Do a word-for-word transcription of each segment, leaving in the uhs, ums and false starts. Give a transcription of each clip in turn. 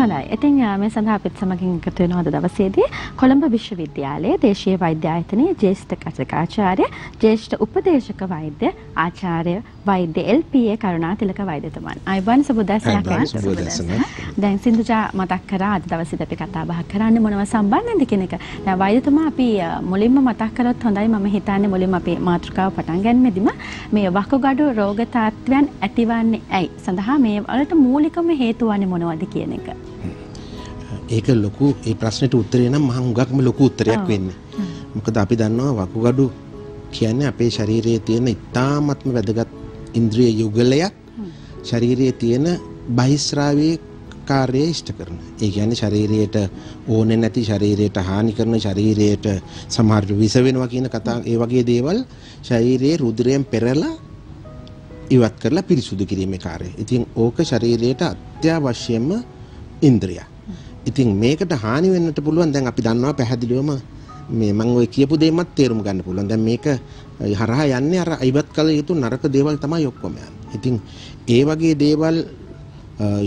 හොඳයි. ඉතින් මේ සඳහා අපිත් සමගින් එකතු වෙන හොඳ දවසේදී කොළඹ විශ්වවිද්‍යාලයේ දේශීය වෛද්‍ය ආයතනයේ ජ්‍යෙෂ්ඨ කථක ආචාර්ය, ජ්‍යෙෂ්ඨ උපදේශක වෛද්‍ය ආචාර්ය වෛද්‍ය එල් පී ඒ කරුණාතිලක වෛද්‍යතුමන්. අයබන් සබුදස්සනකන්. සබුදස්සන. දැන් සින්දුජා මතක් කරා අද දවසේදී අපි කතා බහ කරන්නේ මොනවා සම්බන්ධද කියන එක. දැන් වෛද්‍යතුමා අපි මුලින්ම මතක් කළොත් හොඳයි. මම හිතන්නේ මුලින්ම අපේ මාතෘකාව පටන් ගන්නෙදිම මේ වකුගඩු රෝග තත්ත්වයන් ඇතිවන්නේ ඇයි සඳහා මේ වලට මූලිකම හේතු වන්නේ මොනවද කියන එක. ඒක ලොකු ඒ ප්‍රශ්නෙට උත්තරේ නම් මහා හුඟක්ම ලොකු උත්තරයක් වෙන්නේ. මොකද අපි දන්නවා වකුගඩු කියන්නේ අපේ ශරීරයේ තියෙන ඉතාමත්ම වැදගත් ඉන්ද්‍රිය යුගලයක්. ශරීරයේ තියෙන බහිස්රාවයේ කාර්යය ඉෂ්ට කරන. ඒ කියන්නේ ශරීරයට ඕනේ නැති ශරීරයට හානි කරන ශරීරයට සමහර විස වෙනවා කියන කතා ඒ වගේ දේවල් ශරීරයේ රුධිරයෙන් පෙරලා ඉවත් කරලා පිරිසුදු කිරීමේ කාර්යය. ඉතින් ඕක ශරීරයට අත්‍යවශ්‍යම ඉන්ද්‍රියක්. ඉතින් මේකට හානි වෙන්නට පුළුවන්. දැන් අපි දන්නවා පැහැදිලිවම මේ මම ඔය කියපු දෙයමත් තේරුම් ගන්න පුළුවන්. දැන් මේක හරහා යන්නේ අර ඉවත් කළ යුතු නරක දේවල් තමයි ඔක්කොම යන්නේ. ඉතින් ඒ වගේ දේවල්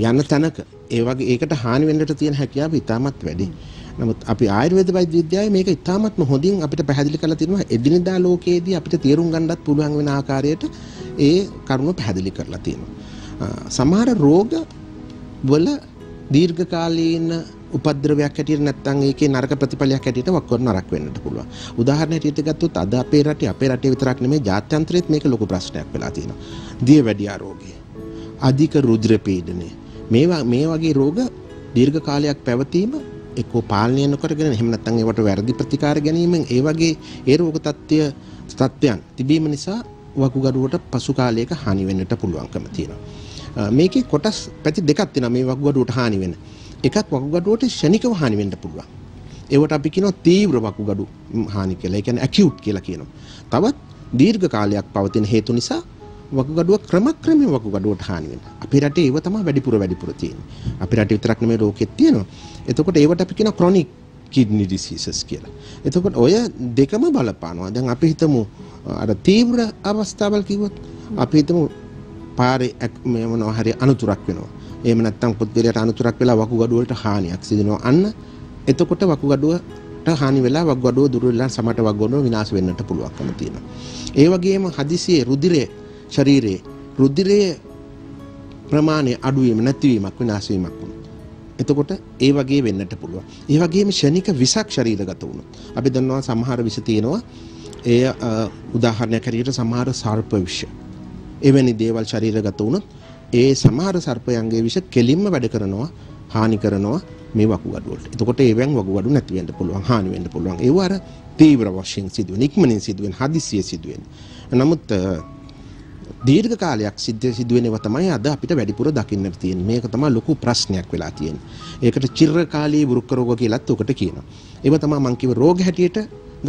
යන තැනක ඒ වගේ ඒකට හානි වෙන්නට තියෙන හැකියාව ඉතාමත් වැඩි. නමුත් අපි ආයුර්වේද වෛද්‍ය විද්‍යාවේ මේක ඉතාමත්ම හොඳින් අපිට පැහැදිලි කරලා තියෙනවා. එදිනෙදා ලෝකයේදී අපිට තේරුම් ගන්නත් පුළුවන් වෙන ආකාරයට ඒ කරුණු පැහැදිලි කරලා තියෙනවා. සමහර රෝග වල දීර්ඝකාලීන උපද්‍රවයක් හැටියට නැත්නම් ඒකේ නරක ප්‍රතිඵලයක් හැටියට වක්කොර නරක වෙන්නට පුළුවන්. උදාහරණයක් හිත ගත්තොත් අද අපේ රටේ අපේ රටේ විතරක් නෙමෙයි ජාත්‍යන්තරයේත් මේක ලොකු ප්‍රශ්නයක් වෙලා තියෙනවා. දියවැඩියා රෝගය, අධික රුධිර පීඩනය. මේවා මේ වගේ රෝග දීර්ඝ කාලයක් පැවතීම එක්කෝ පාලනය නොකරගෙන එහෙම නැත්නම් ඒවට වැරදි ප්‍රතිකාර ගැනීමෙන් ඒ වගේ ඒ රෝග තත්ත්වය තත්ත්වයන් තිබීම නිසා වකුගඩුවට පසු කාලයක හානි වෙන්නට පුළුවන්කම තියෙනවා. මේකේ කොටස් පැති දෙකක් තියෙනවා මේ වකුගඩුවට හානි වෙන. එකක් වකුගඩුවට ශනිකව හානි වෙන්න පුළුවන්. ඒවට අපි කියනවා තීව්‍ර වකුගඩු හානි කියලා. ඒ කියන්නේ ඇකියුට් කියලා කියනවා. තවත් දීර්ඝ කාලයක් පවතින හේතු නිසා වකුගඩුව ක්‍රමක්‍රමයෙන් වකුගඩුවට හානි වෙනවා. අපේ රටේ ඒව තමයි වැඩිපුර වැඩිපුර තියෙන්නේ. අපේ රටේ විතරක් නෙමෙයි ලෝකෙත් තියෙනවා. එතකොට ඒවට අපි කියනවා ක්‍රොනික් කිඩ්නි ඩිසීසස් කියලා. එතකොට ඔය දෙකම බලපානවා. දැන් අපි හිතමු අර තීව්‍ර අවස්ථාවල් කිව්වොත් අපි හිතමු පාරේ මේ මොනවා හරි අනුතුරක් වෙනවා. එහෙම නැත්නම් පුද්ගලයාට අනුතුරක් වෙලා වකුගඩුව වලට හානියක් සිදුනවා. අන්න එතකොට වකුගඩුවට හානි වෙලා වකුගඩුව දුර වෙලා සමහර වකුගඩුව විනාශ වෙන්නට පුළුවන්කම තියෙනවා. ඒ වගේම හදිසියේ රුධිරයේ ශරීරයේ රුධිරයේ ප්‍රමාණය අඩුවීම නැතිවීමක් විනාශ වීමක් වුණා. එතකොට ඒ වගේ වෙන්නට පුළුවන්. ඒ වගේම ශනික විසක් ශරීරගත වුණොත් අපි දන්නවා සමහර විස තියෙනවා. ඒ උදාහරණයක් හරියට සමහර සර්ප විෂ එවැනි දේවල් ශරීරගත වුණොත් ඒ සමහර සර්පයන්ගේ විෂ කෙලින්ම වැඩ කරනවා, හානි කරනවා මේ වකුගඩුව වලට. එතකොට ඒවෙන් වකුගඩුව නැති වෙන්න පුළුවන්, හානි වෙන්න පුළුවන්. ඒව අර තීව්‍ර වශයෙන් සිදුවෙන, ඉක්මනින් සිදුවෙන, හදිසියේ සිදුවෙන. නමුත් දීර්ඝ කාලයක් සිද්ධ සිදුවෙන ඒවා තමයි අද අපිට වැඩිපුර දකින්න තියෙන්නේ. මේක තමයි ලොකු ප්‍රශ්නයක් වෙලා තියෙන්නේ. ඒකට චිරකාලීය වෘක්ක රෝග කියලාත් උකට කියනවා. ඒව තමයි මං කිව්ව රෝග හැටියට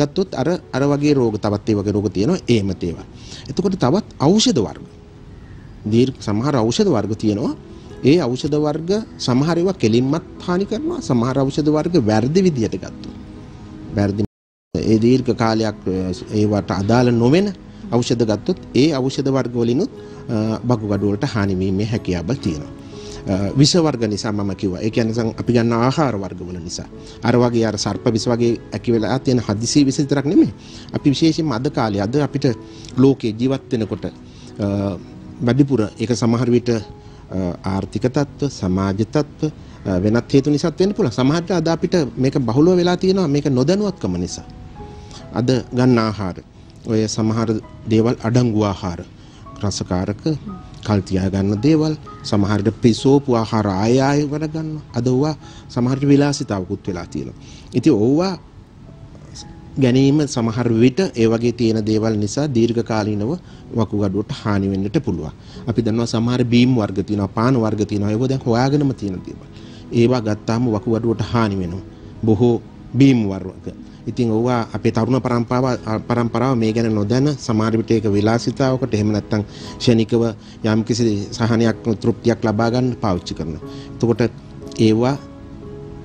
ගත්තොත් අර අර වගේ රෝග තවත් ඒ වගේ රෝග තියෙනවා එහෙම තේවා. එතකොට තවත් ඖෂධ වර්ග. දීර්ඝ සමහර ඖෂධ වර්ග තියෙනවා. ඒ ඖෂධ වර්ග සමහර ඒවා කෙලින්මත් හානි කරනවා. සමහර ඖෂධ වර්ග වැරදි විදියට ගත්තොත්. වැරදි ඒ දීර්ඝ කාලයක් ඒවට අදාළ නොවන ඖෂධ ගත්තොත් ඒ ඖෂධ වර්ග වලිනුත් වකුගඩුව වලට හානි වීමේ හැකියාව තියෙනවා. විස වර්ග නිසා මම කිව්වා. ඒ කියන්නේ අපි ගන්න ආහාර වර්ගවල නිසා. අර වගේ අර සර්ප විස වගේ ඇති වෙලා තියෙන හදිසි විස විතරක් නෙමෙයි. අපි විශේෂයෙන්ම අද කාලේ අද අපිට ලෝකේ ජීවත් වෙනකොට වැඩිපුර ඒක සමහර විට ආර්ථික තත්ත්ව, සමාජ තත්ත්ව වෙනත් හේතු නිසාත් වෙන්න පුළුවන්. සමහරට අද අපිට මේක බහුලව වෙලා තියෙනවා. මේක නොදැනුවත්කම නිසා. අද ගන්න ආහාර ඔය සමහර දේවල් අඩංගු ආහාර රසකාරක කල් තියා ගන්න දේවල් සමහරට පිසෝපු ආහාර ආය ආය කර ගන්නවා. අද ඕවා සමහරට විලාසිතාවකුත් වෙලා තියෙනවා. ඉතින් ඕවා ගැනීම සමහර විට ඒ වගේ තියෙන දේවල් නිසා දීර්ඝකාලීනව වකුගඩුවට හානි වෙන්නට පුළුවන්. අපි දන්නවා සමහර බීම් වර්ග තියෙනවා, පාන වර්ග තියෙනවා. ඒවා දැන් හොයාගෙනම තියෙන දේවල්. ඒවා ගත්තාම වකුගඩුවට හානි වෙනවා. බොහෝ බීම් වර්ග. ඉතින් ඕවා අපේ තරුණ පරම්පරාව පරම්පරාව මේ ගැන නොදැන සමහර විට ඒක විලාසිතාවකට එහෙම නැත්නම් ශනිකව යම්කිසි සහනයක් තෘප්තියක් ලබා ගන්න පාවිච්චි කරනවා. එතකොට ඒවා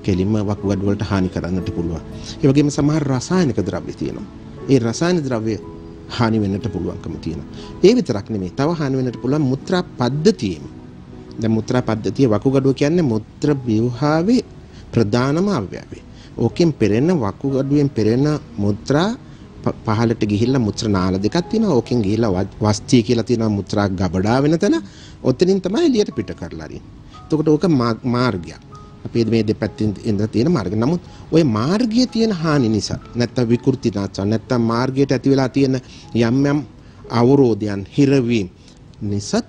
කෙලින්ම වකුගඩුව වලට හානි කරන්නට පුළුවන්. ඒ වගේම සමහර රසායනික ද්‍රව්‍ය තියෙනවා. ඒ රසායනික ද්‍රව්‍ය හානි වෙන්නට පුළුවන්කම තියෙනවා. ඒ විතරක් නෙමෙයි. තව හානි වෙන්නට පුළුවන් මුත්‍රා පද්ධතියෙන්. දැන් මුත්‍රා පද්ධතිය වකුගඩුව කියන්නේ මුත්‍ර ව්‍යුහාවේ ප්‍රධානම අවයවය. ඕකෙන් පෙරෙන වකුගඩුවෙන් පෙරෙන මුත්‍රා පහළට ගිහිල්ලා මුත්‍ර නාල දෙකක් තියෙනවා. ඕකෙන් ගිහිල්ලා වස්තිය කියලා තියෙනවා මුත්‍රා ගබඩා වෙන තැන. ඔතනින් තමයි එළියට පිට කරලා අරින්නේ. එතකොට ඕක මාර්ගයක්. අපි මේ දෙපැත්තෙන් ඉඳලා තියෙන මාර්ගය. නමුත් ওই මාර්ගයේ තියෙන හානි නිසා නැත්තම් විකෘති නැත්නම් නැත්තම් මාර්ගයට ඇති වෙලා තියෙන යම් යම් අවරෝධයන් හිරවීම නිසා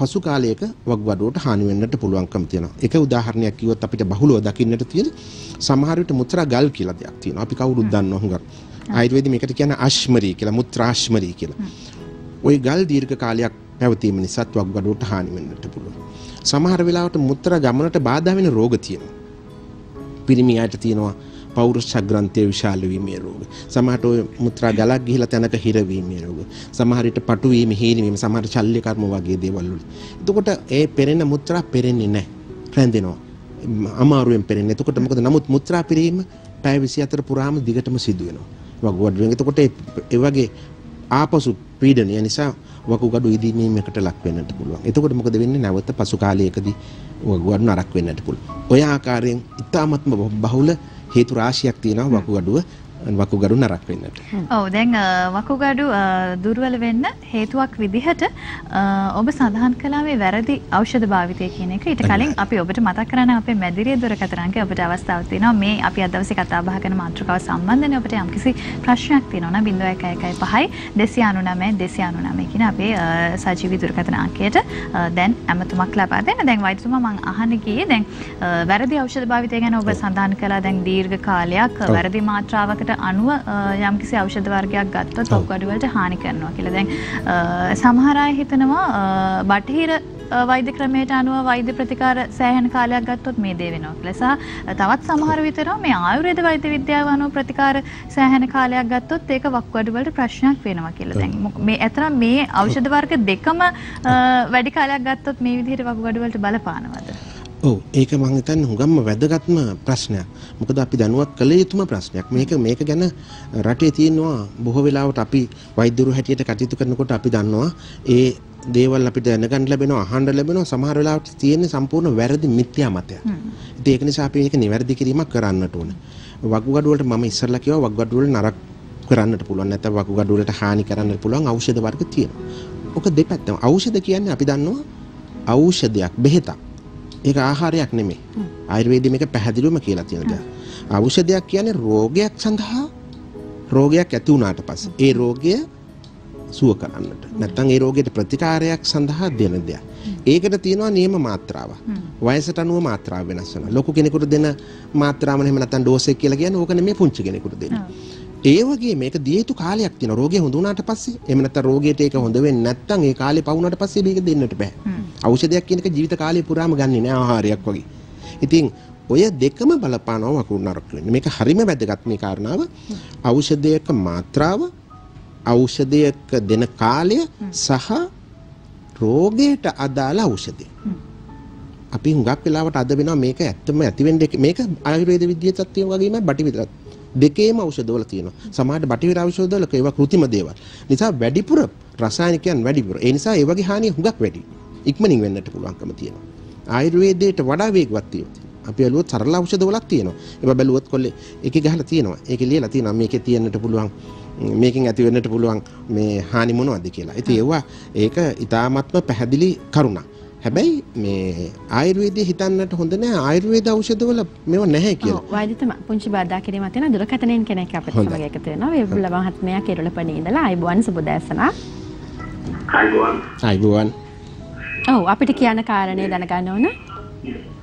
පසු කාලයක වකුගඩුවට හානි වෙන්නට පුළුවන්කම තියෙනවා. ඒක උදාහරණයක් කිව්වොත් අපිට බහුලව දකින්නට තියෙන සමහර විට මුත්‍රා ගල් කියලා දෙයක් තියෙනවා. අපි කවුරුත් දන්නවා හුඟක්. ආයුර්වේදයේ මේකට කියන්නේ ආශ්මරී කියලා, මුත්‍රාශ්මරී කියලා. ওই ගල් දීර්ඝ කාලයක් පැවතීම නිසා වකුගඩුවට හානි වෙන්නට පුළුවන්. සමහර වෙලාවට මුත්‍රා ගමනට බාධා වෙන රෝග තියෙනවා. පිරිමියාට තියෙනවා පෞරුෂ ග්‍රන්ථිය විශාල වීමේ රෝග. සමහරට ඔය මුත්‍රා ගලක් ගිහිලා තැනක හිර වීමේ රෝග. සමහර විට පටු වීම, හීන වීම, සමහර ශල්‍ය කර්ම වගේ දේවල් වල. එතකොට ඒ පෙරෙන මුත්‍රා පෙරෙන්නේ නැහැ. රැඳෙනවා. අමාරුවෙන් පෙරෙන්නේ. එතකොට මොකද? නමුත් මුත්‍රා පිරීම පැය විසිහතර පුරාම දිගටම සිදු වෙනවා. වකුගඩුවෙන්. එතකොට ඒ වගේ ආපසු පීඩනය නිසා වකුගඩු ඉදීමකට ලක් වෙන්නත් පුළුවන්. එතකොට මොකද වෙන්නේ? නැවත පසු කාලයකදී වකුගඩු නරක් වෙන්නත් පුළුවන්. ඔය ආකාරයෙන් ඉතාමත්ම බහුල හේතු රාශියක් තියෙනවා වකුගඩුව වකුගඩු නරක් වෙන්නට. ඔව් දැන් වකුගඩු දුර්වල වෙන්න හේතුවක් විදිහට ඔබ සඳහන් කළා මේ වැරදි ඖෂධ භාවිතය කියන එක. ඊට කලින් අපි ඔබට මතක් කරන්න අපේ මැදිරිය දුරකථන අංකය ඔබට අවස්ථාවක් තියෙනවා. මේ අපි අද දවසේ කතා බහ කරන මාතෘකාව සම්බන්ධයෙන් ඔබට යම්කිසි ප්‍රශ්නයක් තියෙනවා නම් ෂූන්‍ය එකයි එකයි පහයි දෙසිය අනූනවය දෙසිය අනූනවය කියන අපේ සජීවී දුරකථන අංකයට දැන් ඇමතුමක් ලබා දෙන්න. දැන් වෛද්‍යතුමා මම අහන්න ගියේ දැන් වැරදි ඖෂධ භාවිතය ගැන ඔබ සඳහන් කළා. දැන් දීර්ඝ කාලයක් වැරදි මාත්‍රාවකට අනුව යම්කිසි ඖෂධ වර්ගයක් ගත්තොත් වකුගඩු වලට හානි කරනවා කියලා. දැන් සමහර අය හිතනවා බටහිර වෛද්‍ය ක්‍රමයට අනුව වෛද්‍ය ප්‍රතිකාර සෑහෙන කාලයක් ගත්තොත් මේ දේ වෙනවා කියලා. සහ තවත් සමහර විතරෝ මේ ආයුර්වේද වෛද්‍ය විද්‍යාව අනුව ප්‍රතිකාර සෑහෙන කාලයක් ගත්තොත් ඒක වකුගඩු වලට ප්‍රශ්නයක් වෙනවා කියලා. දැන් මේ අතරම මේ ඖෂධ වර්ග දෙකම වැඩි කාලයක් ගත්තොත් මේ විදිහට වකුගඩු වලට බලපානවද? ඔව් ඒක මම හිතන්නේ හුඟක්ම වැදගත්ම ප්‍රශ්නයක්. මොකද අපි දැනුවත් කළ යුතුම ප්‍රශ්නයක්. මේක මේක ගැන රටේ තියෙනවා බොහෝ වෙලාවට අපි වෛද්‍යවරු හැටියට කටයුතු කරනකොට අපි දන්නවා ඒ දේවල් අපිට දැනගන්න ලැබෙනවා, අහන්න ලැබෙනවා. සමහර වෙලාවට තියෙන සම්පූර්ණ වැරදි මිත්‍යා මතයක්. ඉතින් ඒක නිසා අපි මේක නිවැරදි කිරීමක් කරන්නට ඕන. වකුගඩුව වලට මම ඉස්සරලා කිව්වා වකුගඩුව වල නරක කරන්නට පුළුවන් නැත්නම් වකුගඩුව වලට හානි කරන්නට පුළුවන් ඖෂධ වර්ග තියෙනවා. ඔක දෙපැත්තම ඖෂධ කියන්නේ අපි දන්නවා ඖෂධයක්, බෙහෙතක්. ඒක ආහාරයක් නෙමෙයි. ආයුර්වේදයේ මේක පැහැදිලිවම කියලා තියෙන දේ. ඖෂධයක් කියන්නේ රෝගයක් සඳහා රෝගයක් ඇති වුණාට පස්සේ ඒ රෝගය සුව කරන්නට නැත්නම් ඒ රෝගයට ප්‍රතිකාරයක් සඳහා දෙන දෙයක්. ඒකට තියෙනවා නියම මාත්‍රාව. වයසට අනුව මාත්‍රාව වෙනස් වෙනවා. ලොකු කෙනෙකුට දෙන මාත්‍රාවම නෙමෙයි නැත්නම් ඩෝස් එක කියලා කියන්නේ ඕක නෙමෙයි පුංචි කෙනෙකුට දෙන්නේ. ඒ වගේ මේක දිය යුතු කාලයක් තියෙනවා. රෝගය හොඳ වුණාට පස්සේ එහෙම නැත්නම් රෝගයට ඒක හොඳ වෙන්නේ නැත්නම් ඒ කාලේ පවු වුණාට පස්සේ මේක දෙන්නට බෑ. ඖෂධයක් කියන එක ජීවිත කාලය පුරාම ගන්නෙ නෑ ආහාරයක් වගේ. ඉතින් ඔය දෙකම බලපානවා වකුගඩු නරක වෙන්න. මේක හරිම වැදගත් මේ කාරණාව. ඖෂධයක මාත්‍රාව, ඖෂධයක දෙන කාලය සහ රෝගයට අදාළ ඖෂධය. අපි හුඟක් වෙලාවට අද වෙනවා මේක ඇත්තම ඇති වෙන්නේ මේක ආයුර්වේද විද්‍යාවත් තියෙන වගේම බටහිරත් දෙකේම ඖෂධවල තියෙනවා. සමහරට බටහිර ඖෂධවල ඒවා કૃතිම දේවල්. නිසා වැඩිපුර රසායනිකයන් වැඩිපුර. ඒ නිසා ඒ වගේ හානිය හුඟක් වැඩි. ඉක්මනින් වෙන්නට පුළුවන්කම තියෙනවා. ආයුර්වේදයට වඩා වේගවත් තියෙනවා. අපි බලුවොත් සරල ඖෂධවලක් තියෙනවා. ඒවා බැලුවොත් කොල්ලේ එකේ ගහලා තියෙනවා. ඒකේ ලියලා තියෙනවා මේකේ තියෙන්නට පුළුවන් මේකෙන් ඇති වෙන්නට පුළුවන් මේ හානි මොනවද කියලා. ඉතින් ඒවා ඒක ඉතාමත්ම පැහැදිලි කරුණක්. හැබැයි මේ ආයුර්වේදයේ හිතන්නට හොඳ නැහැ ආයුර්වේද ඖෂධවල මේව නැහැ කියලා. ඔව් වෛද්‍යතුමා පුංචි බාධා කිරීමක් තියෙනවා. දුරකථනයෙන් කෙනෙක් අපිට සමග එකතු වෙනවා. මේ ලබහත්මයා කෙරළපණේ ඉඳලා ආයුබෝවන් සුබදෑසනා. ආයුබෝවන්. ආයුබෝවන්. ඔව් අපිට කියන කාරණේ දැනගන්න ඕන.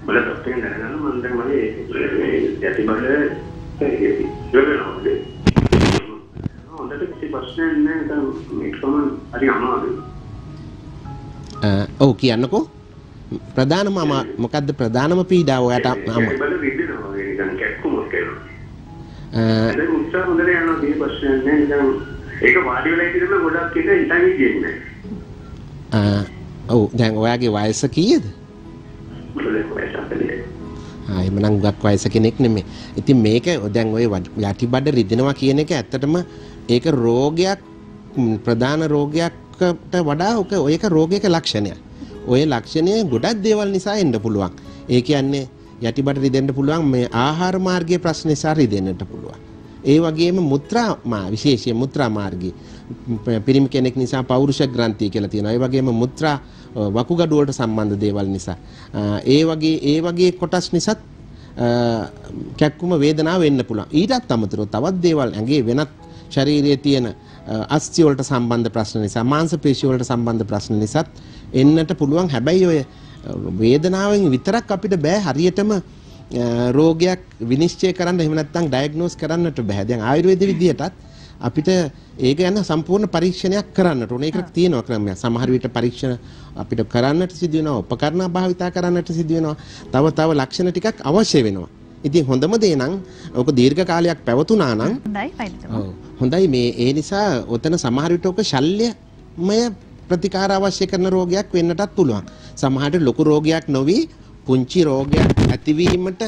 බල තත්ත්වයෙන් දැනගන්න මම දැන් මගේ යටිපහල ඒක ජොබනෝනේ. හොඳට කිසි ප්‍රශ්නයක් නැහැ. මේක තමයි හරි අමාරුයි. ඔව් කියන්නකෝ ප්‍රධානම මොකද්ද ප්‍රධානම පීඩාව ඔයාට? අම ඔව් දැන් ඔයාගේ වයස කීයද? ආ එමනම් ගක් වයස කෙනෙක් නෙමෙයි. ඉතින් මේක දැන් ඔය යටිබඩ රිදෙනවා කියන එක ඇත්තටම ඒක රෝගයක්, ප්‍රධාන රෝගයක් කට වඩා ඔක ඔයක රෝගයක ලක්ෂණයක්. ඔය ලක්ෂණය ගොඩක් දේවල් නිසා එන්න පුළුවන්. ඒ කියන්නේ යටිබට රිදෙන්න පුළුවන්, මේ ආහාර මාර්ගයේ ප්‍රශ්න නිසා රිදෙන්නට පුළුවන්. ඒ වගේම මුත්‍රා මා විශේෂයෙන් මුත්‍රා මාර්ගී පිරිමි කෙනෙක් නිසා පෞරුෂ ග්‍රන්ථිය කියලා තියෙනවා. ඒ වගේම මුත්‍රා වකුගඩුව වලට සම්බන්ධ දේවල් නිසා ඒ වගේ ඒ වගේ කොටස් නිසා කැක්කුම වේදනාව වෙන්න පුළුවන්. ඊටත් අමතරව තවත් දේවල් ඇඟේ වෙනත් ශරීරයේ තියෙන අස්ථි වලට සම්බන්ධ ප්‍රශ්න නිසා, මාංශ පේශි වලට සම්බන්ධ ප්‍රශ්න නිසාත් එන්නට පුළුවන්. හැබැයි ඔය වේදනාවෙන් විතරක් අපිට බෑ හරියටම රෝගයක් විනිශ්චය කරන්න, එහෙම නැත්නම් ඩයග්නොස් කරන්නට බෑ. දැන් ආයුර්වේද විද්‍යාවටත් අපිට ඒක යන සම්පූර්ණ පරීක්ෂණයක් කරන්නට ඕනේ. ඒකට තියෙනවා ක්‍රමයක්. සමහර විට පරීක්ෂණ අපිට කරන්නට සිදු වෙනවා, උපකරණ භාවිතා කරන්නට සිදු වෙනවා, තව තව ලක්ෂණ ටිකක් අවශ්‍ය වෙනවා. ඉතින් හොඳම දේ නම් ඔක දීර්ඝ කාලයක් පැවතුනා නම් හොඳයි. මේ ඒ නිසා ඔතන සමහර විට ඔක ශල්‍යමය ප්‍රතිකාර අවශ්‍ය කරන රෝගයක් වෙන්නටත් පුළුවන්. සමහරට ලොකු රෝගයක් නොවි පුංචි රෝගයක් ඇතිවීමට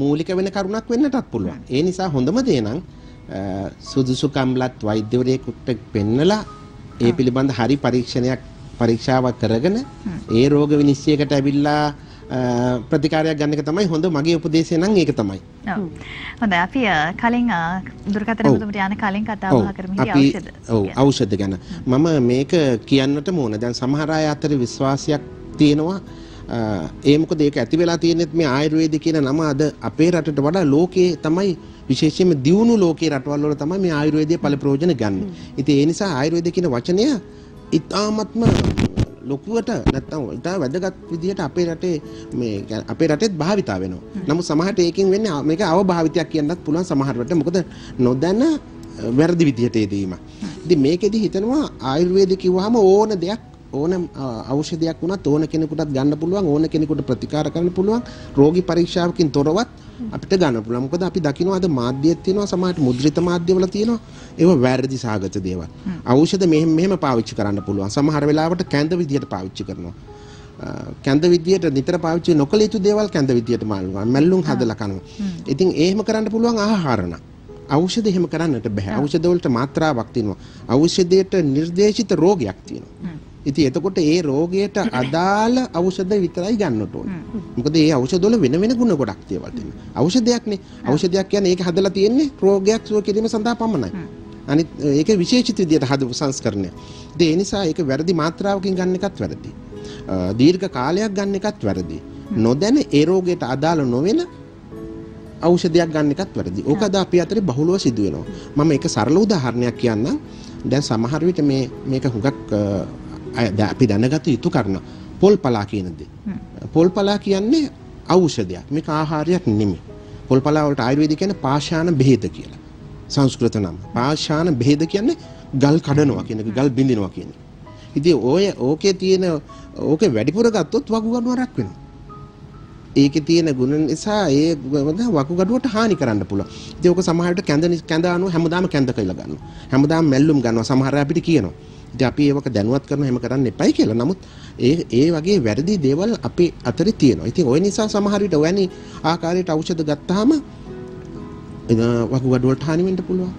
මූලික වෙන කරුණක් වෙන්නටත් පුළුවන්. ඒ නිසා හොඳම දේ නම් සුදුසුකම්ලත් වෛද්‍යවරයෙකුට පෙන්නලා ඒ පිළිබඳ හරි පරීක්ෂණයක් පරීක්ෂාවක් කරගෙන ඒ රෝග විනිශ්චයකට ඇවිල්ලා ප්‍රතිකාරයක් ගන්න එක තමයි හොඳ. මගේ උපදේශය නම් ඒක තමයි. ඔව් හොඳයි. අපි කලින් දුරකටන මුතුමට යන කලින් කතා බහ කරමු ඊට ඖෂධ. ඖෂධ ගැන මම මේක කියන්නට මොන දැන් සමහර අය අතර විශ්වාසයක් තියෙනවා. ඒ මොකද ඒක ඇති වෙලා තියෙනෙත් මේ ආයුර්වේද කියන නම අද අපේ රටට වඩා ලෝකයේ තමයි විශේෂයෙන්ම දියුණු ලෝකයේ රටවල් වල තමයි මේ ආයුර්වේදයේ ඵල ප්‍රයෝජන ගන්න. ඉතින් ඒ නිසා ආයුර්වේද කියන වචනය ඉතාමත්ම ලොකුවට නැත්තම් ඉතාල වැදගත් විදිහට අපේ රටේ මේ අපේ රටෙත් භාවිතා වෙනවා. නමුත් සමහරට ඒකෙන් වෙන්නේ මේක අවභාවිතයක් කියන්නත් පුළුවන් සමහරවට. මොකද නොදැන වැරදි විදිහට ඒ දීම. ඉතින් මේකෙදි හිතනවා ආයුර්වේද කිව්වහම ඕන දෙයක්, ඕන ඖෂධයක් වුණත් ඕන කෙනෙකුටත් ගන්න පුළුවන්, ඕන කෙනෙකුට ප්‍රතිකාර කරන්න පුළුවන්, රෝගී පරීක්ෂාවකින් තොරවත් අපිට ගන්න පුළුවන්. මොකද අපි දකිනවා අද මාධ්‍යයේ තියෙනවා සමහරට මුද්‍රිත මාධ්‍යවල තියෙනවා ඒව වැරදි සාගත දේවල්. ඖෂධ මෙහෙම මෙහෙම පාවිච්චි කරන්න පුළුවන්. සමහර වෙලාවට කැඳ විදියට පාවිච්චි කරනවා. කැඳ විදියට නිතර පාවිච්චි නොකළ යුතු දේවල් කැඳ විදියට මාළුවා මැල්ලුම් හදලා කනවා. ඉතින් එහෙම කරන්න පුළුවන් ආහාරණ. ඖෂධ එහෙම කරන්නට බෑ. ඖෂධ වලට මාත්‍රාවක් තියෙනවා. ඖෂධයට නිර්දේශිත රෝගයක් තියෙනවා. ඉතින් එතකොට ඒ රෝගයට අදාළ ඖෂධ විතරයි ගන්නට ඕනේ. මොකද මේ ඖෂධ වල වෙන වෙන ගුණ ගොඩක් දේවල් තියෙනවා. ඖෂධයක්නේ. ඖෂධයක් කියන්නේ ඒක හදලා තියෙන්නේ රෝගයක් සුව කිරීම සඳහා පමණයි. අනිත් ඒක විශේෂිත විදියට හදපු සංස්කරණය. ඉතින් ඒ නිසා ඒක වැරදි මාත්‍රාවකින් ගන්න එකත් වැරදි. දීර්ඝ කාලයක් ගන්න එකත් වැරදි. නොදැන ඒ රෝගයට අදාළ නොවන ඖෂධයක් ගන්න එකත් වැරදි. ඕක අද අපි අතරේ බහුලව සිදු වෙනවා. මම ඒක සරල උදාහරණයක් කියන්නම්. දැන් සමහර විට මේ මේක හුඟක් අපි දැනගත යුතු කරන පොල් පලා කියන දේ. පොල් පලා කියන්නේ ඖෂධයක්. මේක ආහාරයක් නෙමෙයි. පොල් පලා වලට ආයුර්වේද කියන්නේ පාෂාණ බෙහෙත කියලා. සංස්කෘත නම. පාෂාණ බෙහෙත කියන්නේ ගල් කඩනවා කියන එක, ගල් බිඳිනවා කියන එක. ඉතින් ඔය ඕකේ තියෙන ඕකේ වැඩිපුර ගත්තොත් වකුගඩුවක් වෙනවා. ඒකේ තියෙන ගුණ නිසා ඒ වකුගඩුවට හානි කරන්න පුළුවන්. ඉතින් ඕක සමහර විට කැඳ කැඳ ආනෝ හැමදාම කැඳ කියලා ගන්නවා. හැමදාම මැල්ලුම් ගන්නවා. සමහර අපිට කියනවා ඉතින් අපි ඒවක දැනුවත් කරන හැම කරන්න එපයි කියලා. නමුත් ඒ ඒ වගේ වැරදි දේවල් අපේ අතරේ තියෙනවා. ඉතින් ওই නිසා සමහර විට ඔයනි ආකාරයට ඖෂධ ගත්තාම වකුගඩුව වලට හානි වෙන්න පුළුවන්.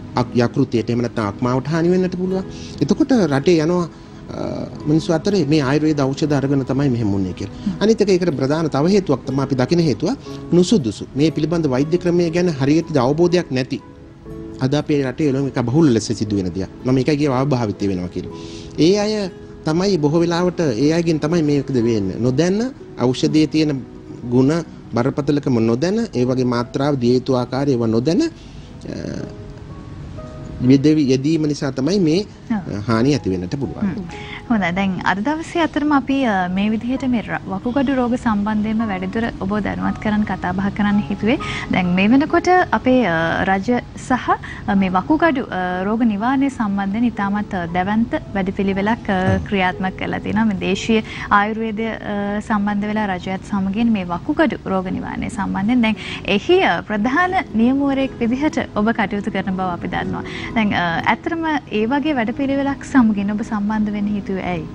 යකෘතියට එහෙම නැත්නම් අක්මාවට හානි වෙන්නත් පුළුවන්. එතකොට රටේ යනවා මිනිස්සු අතරේ මේ ආයුර්වේද ඖෂධ අරගෙන තමයි මෙහෙම වුනේ කියලා. අනිත් එක ඒකට ප්‍රධාන තව හේතුවක් තමයි අපි දකින හේතුව නුසුදුසු. මේ පිළිබඳ වෛද්‍ය ක්‍රමය ගැන හරියට අවබෝධයක් නැති අද අපේ රටේ ලොම් එක බහුල ලෙස සිදු වෙන දෙයක්. මම මේකයි කියව ආභාවිතය වෙනවා කියලා. ඒ අය තමයි බොහෝ වෙලාවට ඒ අයගෙන් තමයි මේකද වෙන්නේ. නොදැන ඖෂධයේ තියෙන ගුණ බරපතලකම නොදැන, ඒ වගේ මාත්‍රාව දිය යුතු ආකාරය ඒවා නොදැන මෙදෙවි යදීම නිසා තමයි මේ හානිය ඇති වෙන්නට පුළුවන්. හොඳයි. දැන් අද දවසේ අතරම අපි මේ විදිහට මේ වකුගඩු රෝග සම්බන්ධයෙන්ම වැඩිදුර ඔබ දැනුවත් කරන් කතා බහ කරන්න හිතුවේ. දැන් මේ වෙනකොට අපේ රජ සහ මේ වකුගඩු රෝග නිවාරණය සම්බන්ධයෙන් ඉතාමත් දැවැන්ත වැඩපිළිවෙලක් ක්‍රියාත්මක කරලා තිනවා. මේ දේශීය ආයුර්වේදය සම්බන්ධ වෙලා රජයත් සමගින් මේ වකුගඩු රෝග නිවාරණය සම්බන්ධයෙන් දැන් එහි ප්‍රධාන නියමුවරයෙක් විදිහට ඔබ කටයුතු කරන බව අපි දන්නවා. දැන් අතරම ඒ වගේ වැඩපිළිවෙලක් සමගින් ඔබ සම්බන්ධ වෙන්න හිතුවේ ඇයි?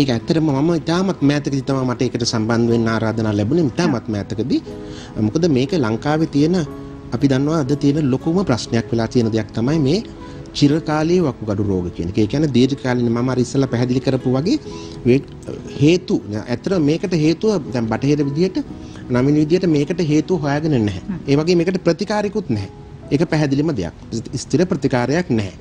ඒක ඇත්තටම මම ඉතාමත් මෑතකදී තමයි මට ඒකට සම්බන්ධ වෙන්න ආරාධනාවක් ලැබුණේ. ඉතාමත් මෑතකදී. මොකද මේක ලංකාවේ තියෙන අපි දන්නවා අද තියෙන ලොකුම ප්‍රශ්නයක් වෙලා තියෙන දෙයක් තමයි මේ චිරකාලී වකුගඩු රෝග කියන එක. ඒ කියන්නේ දීර්ඝකාලීන මම අර ඉස්සලා පැහැදිලි කරපු වගේ හේතු. ඇත්තට මේකට හේතුව දැන් බටහිර විදියට නමින විදියට මේකට හේතු හොයාගෙන නැහැ. ඒ වගේ මේකට ප්‍රතිකාරිකුත් නැහැ. ඒක පැහැදිලිම දෙයක්. ස්ථිර ප්‍රතිකාරයක් නැහැ.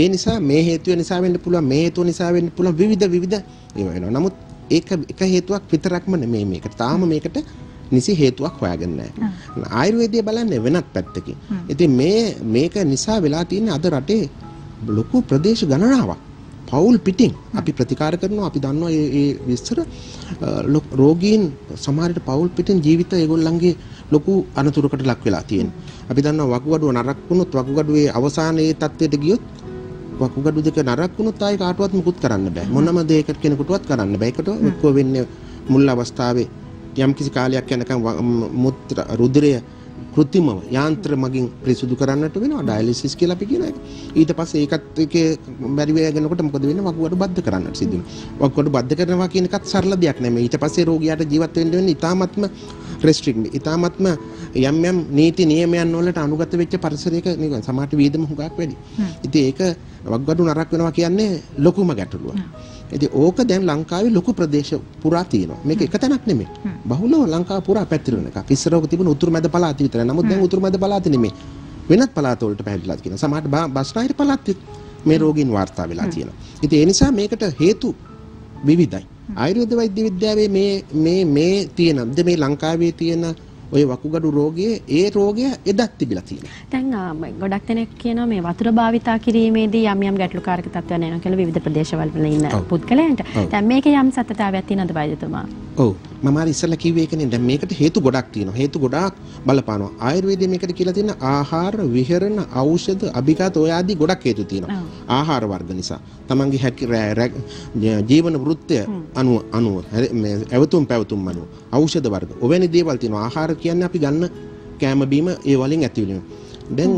ඒ නිසා මේ හේතුව නිසා වෙන්න පුළුවන් මේ හේතුව නිසා වෙන්න පුළුවන් විවිධ විවිධ ඒවා වෙනවා. නමුත් ඒක එක හේතුවක් විතරක්ම නෙමෙයි මේක. තාම මේකට නිසි හේතුවක් හොයාගන්න නැහැ. ආයුර්වේදය බලන්නේ වෙනත් පැත්තකින්. ඉතින් මේ මේක නිසා වෙලා තියෙන අද රටේ ලොකු ප්‍රදේශ ගණනාවක් පවුල් පිටින් අපි ප්‍රතිකාර කරනවා. අපි දන්නවා මේ මේ විස්තර රෝගීන් සමහරට පවුල් පිටින් ජීවිත ඒගොල්ලන්ගේ ලොකු අනතුරකට ලක් වෙලා තියෙනවා. අපි දන්නවා වකුගඩුව නරක් වුණොත් වකුගඩුවේ අවසානයේ තත්ත්වයට ගියොත් වකුගඩුව දෙක නරක් වුණොත් ආයි කාටවත් මුකුත් කරන්න බෑ. මොනම දෙයකට කෙනෙකුටවත් කරන්න බෑ. ඒකට ඔක්කොම වෙන්නේ මුල් අවස්ථාවේ යම් කිසි කාලයක් යනකම් මුත්‍ර රුධිරය කෘතිමව යාන්ත්‍ර මගින් පිරිසුදු කරන්නට වෙනවා. ඩයලිසිස් කියලා අපි කියන එක. ඊට පස්සේ ඒකත් එකේ බැරි වෙයගෙනකොට මොකද වෙන්නේ? වකුගඩුව බද්ධ කරන්නට සිද්ධ වෙනවා. වකුගඩුව බද්ධ කරනවා කියන එකත් සරල දෙයක් නෙමෙයි. ඊට පස්සේ රෝගියාට ජීවත් වෙන්න වෙන්නේ ඉතාමත්ම රෙස්ට්‍රික්ට්. ඉතාමත්ම යම් යම් නීති නියමයන් වලට අනුගත වෙච්ච පරිසරයක නිකන් සමාජ වේදම හුඟක් වැඩි. ඉතින් ඒක වකුගඩුව නරක වෙනවා කියන්නේ ලොකුම ගැටලුව. ඉතින් ඕක දැන් ලංකාවේ ලොකු ප්‍රදේශ පුරා තියෙනවා. මේක එක තැනක් නෙමෙයි. බහුලව ලංකාව පුරා පැතිරෙන එකක්. ඉස්සර ඕක තිබුණ උතුරුමැද පළාත විතරයි. නමුත් දැන් උතුරුමැද පළාත නෙමෙයි. වෙනත් පළාත වලට පැහැදිලා තියෙනවා. සමහර බස්නාහිර පළාත් මේ රෝගීන් වාර්තා වෙලා තියෙනවා. ඉතින් ඒ නිසා මේකට හේතු විවිධයි. ආයුර්වේද වෛද්‍ය විද්‍යාවේ මේ මේ මේ තියෙන මේ ලංකාවේ තියෙන ඔය වකුගඩු රෝගයේ ඒ රෝගය එදත් තිබිලා තියෙනවා. දැන් ගොඩක් දෙනෙක් කියනවා මේ වතුර භාවිතා කිරීමේදී යම් යම් ගැටලුකාරක තත්ත්වයන් එනවා කියලා විවිධ ප්‍රදේශවල ඉන්න පුද්ගලයන්ට. දැන් මේකේ යම් සත්‍යතාවයක් තියෙනවද වෛද්‍යතුමා? ඔව්. මම හරි ඉස්සෙල්ලා කිව්වේ ඒකනේ. දැන් මේකට හේතු ගොඩක් තියෙනවා. හේතු ගොඩක් බලපානවා. ආයුර්වේදයේ මේකට කියලා තියෙන ආහාර, විහරණ, ඖෂධ, අභිගත ඔය ආදී ගොඩක් හේතු තියෙනවා. ආහාර වර්ග නිසා, තමන්ගේ ජීවන වෘත්තය අනුව අනුව මේ ඇවතුම් පැවතුම් අනුව ඖෂධ වර්ග. ඔවැනි දේවල් තියෙනවා. ආහාර කියන්නේ අපි ගන්න කෑම බීම ඒ වලින් ඇතිවෙනවා. දැන්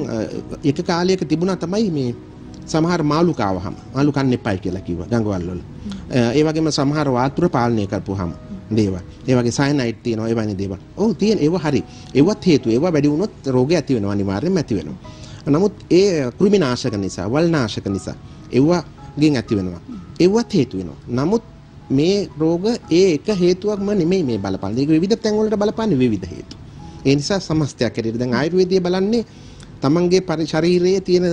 එක කාලයක තිබුණා තමයි මේ සමහර මාළු කාවහම මාළු කන්න එපයි කියලා කිව්වා ගඟවල් වල. ඒ වගේම සමහර වාතුර පාලනය කරපුවාම දේවල්. ඒ වගේ සයනයිඩ් තියෙනවා ඒ වගේ දේවල්. ඔව් තියෙන ඒවා හරි. ඒවත් හේතු. ඒවා වැඩි වුණොත් රෝගය ඇති වෙනවා අනිවාර්යයෙන්ම ඇති වෙනවා. නමුත් ඒ කෘමිනාශක නිසා, වල්නාශක නිසා ඒවා ගෙන් ඇති වෙනවා. ඒවත් හේතු වෙනවා. නමුත් මේ රෝග ඒ එක හේතුවක්ම නෙමෙයි මේ බලපාන. ඒක විවිධ තැන් වලට බලපාන විවිධ හේතු. ඒ නිසා සමස්තයක් හැටියට දැන් ආයුර්වේදය බලන්නේ තමන්ගේ ශරීරයේ තියෙන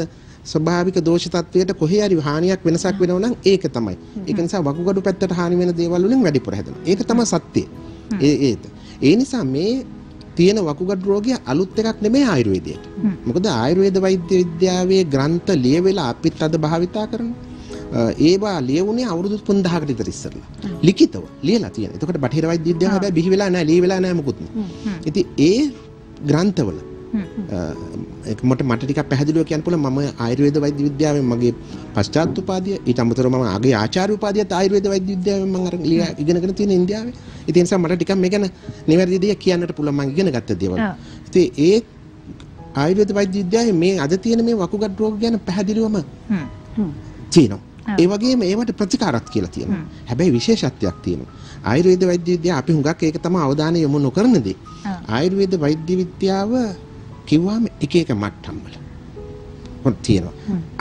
ස්වභාවික දෝෂ තත්වයට කොහේ හරි හානියක් වෙනසක් වෙනවා නම් ඒක තමයි. ඒක නිසා වකුගඩු පැත්තට හානි වෙන දේවල් වලින් වැඩිපුර හැදෙනවා. ඒක තමයි සත්‍යය. ඒ ඒත. ඒ නිසා මේ තියෙන වකුගඩු රෝගය අලුත් එකක් නෙමෙයි ආයුර්වේදයට. මොකද ආයුර්වේද වෛද්‍ය විද්‍යාවේ ග්‍රන්ථ ලියවිලා අපිත් අද භාවිතා කරනවා. ඒවා ලියුනේ අවුරුදු පන්දාහකට විතර ඉස්සරලා. ලිඛිතව ලියලා තියෙනවා. එතකොට බටහිර වෛද්‍ය විද්‍යාව හැබැයි බිහි වෙලා නැහැ, ලියවිලා නැහැ මොකුත්. ඉතින් ඒ ග්‍රන්ථවල ඒක මට මට ටිකක් පැහැදිලිව කියන්න පුළුවන්. මම ආයුර්වේද වෛද්‍ය විද්‍යාවෙන් මගේ පශ්චාත් උපාධිය, ඊට අමතරව මම ආගේ ආචාර්ය උපාධියත් ආයුර්වේද වෛද්‍ය විද්‍යාවෙන් මම අරන් ඉගෙනගෙන තියෙන ඉන්දියාවේ. ඉතින් ඒ නිසා මට ටිකක් මේ ගැන නිවැරදි දේ කියන්නට පුළුවන් මම ඉගෙන ගත්ත දේවල්. ඉතින් ඒ ආයුර්වේද වෛද්‍ය විද්‍යාවේ මේ අද තියෙන මේ වකුගඩු රෝග ගැන පැහැදිලිවම තියෙනවා. ඒ වගේම ඒවට ප්‍රතිකාරත් කියලා තියෙනවා. හැබැයි විශේෂත්වයක් තියෙනවා. ආයුර්වේද වෛද්‍ය විද්‍යාව අපි හුඟක් ඒක තමයි අවධානය යොමු නොකරන දේ. ආයුර්වේද වෛද්‍ය විද්‍යාව කිව්වම එක එක මට්ටම් වල කොට තියෙනවා.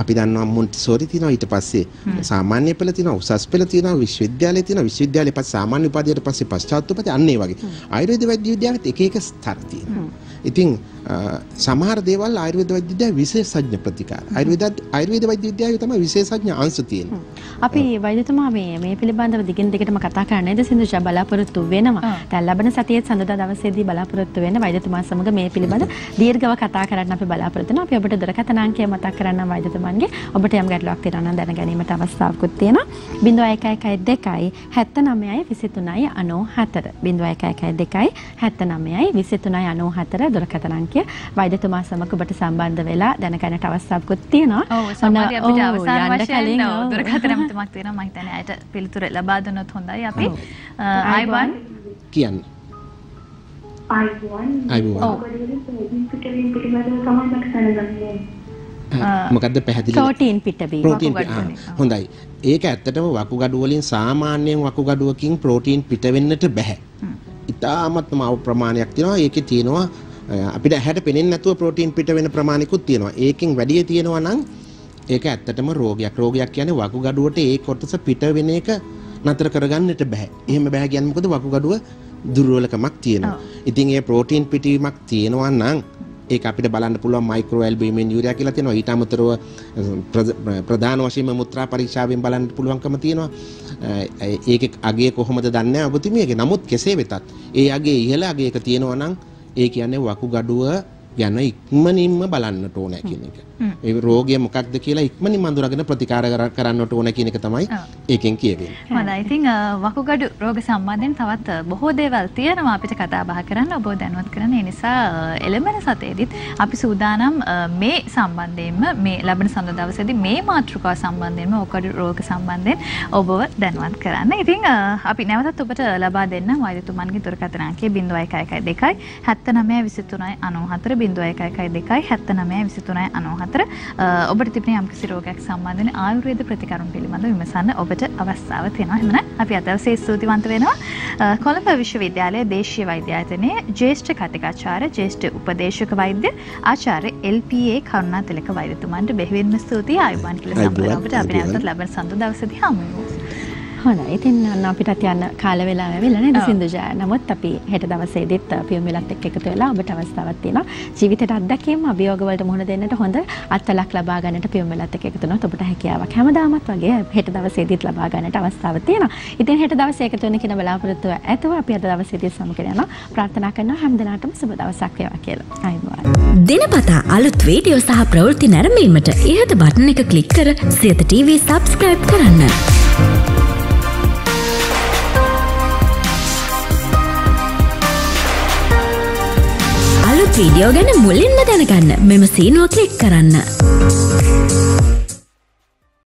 අපි දන්නවා මොන්ටිසෝරි තියෙනවා, ඊට පස්සේ සාමාන්‍ය පෙළ තියෙනවා, උසස් පෙළ තියෙනවා, විශ්වවිද්‍යාලය තියෙනවා, විශ්වවිද්‍යාලේ පස්සේ සාමාන්‍ය උපාධියට පස්සේ පශ්චාත් උපාධිය අන්න ඒ වගේ. ආයුර්වේද වෛද්‍ය විද්‍යාවෙත් එක එක ස්තර තියෙනවා. ඉතින් සමහර දේවල් ආයුර්වේද වෛද්‍ය විද්‍යාවේ විශේෂඥ ප්‍රතිකාර. ආයුර්වේදත් ආයුර්වේද වෛද්‍ය විද්‍යාවේ තමයි විශේෂඥ අංශ තියෙන්නේ. අපි වෛද්‍යතුමා මේ මේ පිළිබඳව දිගින් දිගටම කතා කරන්න නේද සින්දුෂා බලාපොරොත්තු වෙනවා. දැන් ලබන සතියේ සඳුදා දවසේදී බලාපොරොත්තු වෙන වෛද්‍යතුමා සමග මේ පිළිබඳ දීර්ඝව කතා කරන්න අපි බලාපොරොත්තු වෙනවා. අපි ඔබට දුරකථන අංකය මතක් කරන්නම් වෛද්‍යතුමන්ගේ. ඔබට යම් ගැටලුවක් තියෙනවා නම් දැන ගැනීමට අවස්ථාවකුත් තියෙනවා. ज़ीरो एक एक दो सत्तानवे तिरासी नौ सात ज़ीरो एक एक दो सत्तानवे तिरासी नौ सात දුරකථන අංකය වෛද්‍යතුමා සමග ඔබට සම්බන්ධ වෙලා දැනගන්නට අවස්ථාවකුත් තියෙනවා. ඔව් සමහරවිට අපිට අවසාන වශයෙන් දුරකථන අංකයක් තියෙනවා. මම හිතන්නේ ඇයට පිළිතුර ලබා දුන්නොත් හොඳයි. අපි අයිබන් කියන්නේ අයිබන් අයිබන් ඔව් පිටවීම පිටවීම සමානක් සැලගන්නේ මොකද්ද පැහැදිලි ප්‍රෝටීන් පිටවීම වකුගඩුවලින්. හොඳයි. ඒක ඇත්තටම වකුගඩුව වලින් සාමාන්‍යයෙන් වකුගඩුවකින් ප්‍රෝටීන් පිටවෙන්නට බෑ. ඉතාමත්ම අවු ප්‍රමාණයක් තියෙනවා. ඒකේ තියෙනවා අපිට ඇහැට පෙනෙන්නේ නැතුව ප්‍රෝටීන් පිට වෙන ප්‍රමාණිකුත් තියෙනවා. ඒකෙන් වැඩි තියෙනවා නම් ඒක ඇත්තටම රෝගයක්. රෝගයක් කියන්නේ වකුගඩුවට ඒ කොටස පිට වෙන එක නතර කරගන්නට බෑ. එහෙම බෑ කියන්නේ මොකද වකුගඩුව දුර්වලකමක් තියෙනවා. ඉතින් ඒ ප්‍රෝටීන් පිටවීමක් තියෙනවා නම් ඒක අපිට බලන්න පුළුවන් මයික්‍රෝ ඇල්බියුමින් යූරියා කියලා තියෙනවා. ඊට අමතරව ප්‍රධාන වශයෙන්ම මුත්‍රා පරීක්ෂාවෙන් බලන්න පුළුවන්කම තියෙනවා. ඒකේ අගය කොහොමද දන්නේ නැහැ ඔබතුමියගේ. නමුත් කෙසේ වෙතත් ඒ අගය ඉහළ අගයක තියෙනවා නම් ඒ කියන්නේ වකුගඩුව ගැන ඉක්මනින්ම බලන්නට ඕනේ කියන එක. ඒ රෝගය මොකක්ද කියලා ඉක්මනින්ම අඳුරගෙන ප්‍රතිකාර කරන්නට ඕනේ කියන එක තමයි ඒකෙන් කියවෙන්නේ. හොඳයි. ඉතින් වකුගඩු රෝග සම්බන්ධයෙන් තවත් බොහෝ දේවල් තියෙනවා අපිට කතා බහ කරන්න ඔබව දැනුවත් කරන්න. ඒ නිසා එළඹෙන සතියේදීත් අපි සූදානම් මේ සම්බන්ධයෙන්ම මේ ලැබෙන සඳ දවසේදී මේ මාතෘකාව සම්බන්ධයෙන්ම වකුගඩු රෝග සම්බන්ධයෙන් ඔබව දැනුවත් කරන්න. ඉතින් අපි නැවතත් ඔබට ලබා දෙන්න වෛද්‍යතුමන්ගේ දුරකථන අංකය ෂූන්‍ය එකයි එකයි දෙකයි හත නවය විසි තුනයි අනූ හතර බින්දුව එකයි එකයි දෙකයි හත නවය විසි තුනයි අනූ හතර ඔබට තිබෙන යම්කිසි රෝගයක් සම්බන්ධයෙන් ආයුර්වේද ප්‍රතිකරණ පිළිබඳව විමසන්න ඔබට අවස්ථාව තියෙනවා. එහෙනම් අපි අද දවසේ ස්තුතිවන්ත වෙනවා කොළඹ විශ්වවිද්‍යාලයේ දේශීය වෛද්‍ය ආයතනයේ ජ්‍යෙෂ්ඨ කථිකාචාර්ය ජ්‍යෙෂ්ඨ උපදේශක වෛද්‍ය ආචාර්ය එල් පී ඒ කරුණාතිලක වෛද්‍යතුමන්ට බෙහෙවින්ම ස්තුතියි. ආයුබෝවන් කියලා සම්බන්ධ අපිට අපි නැවතත් ලැබෙන සඳ දවසේදී හමු වෙමු. හොඳයි. ඉතින් අන්න අපිටත් යන කාල වේලාව ඇවිල්ලා නේද සින්දුජා. නමුත් අපි හෙට දවසේදීත් පියුමිලත් එක්ක එකතු වෙලා ඔබට අවස්ථාවක් තියෙනවා ජීවිතේට අත්දැකීම් අභියෝග වලට මුහුණ දෙන්නට හොඳ අත්ලක් ලබා ගන්නට පියුමිලත් එක්ක එකතු වෙනොත් ඔබට හැකියාවක් හැමදාමත් වගේ හෙට දවසේදීත් ලබා ගන්නට අවස්ථාවක් තියෙනවා. ඉතින් හෙට දවසේ එකතු වෙන කියන බලාපොරොත්තුව ඇතුව අපි අද දවසේදී සමුගෙන යනවා. ප්‍රාර්ථනා කරනවා හැම දිනටම සුබ දවසක් වේවා කියලා. ආයුබෝවන්. දිනපතා අලුත් වීඩියෝ සහ ප්‍රවෘත්ති නැරඹීමට ඉහත බටන් එක ක්ලික් කර සියත ටීවී subscribe කරන්න. අලුත් වීඩියෝ ගැන මුලින්ම දැනගන්න මෙම සීනුව ක්ලික් කරන්න.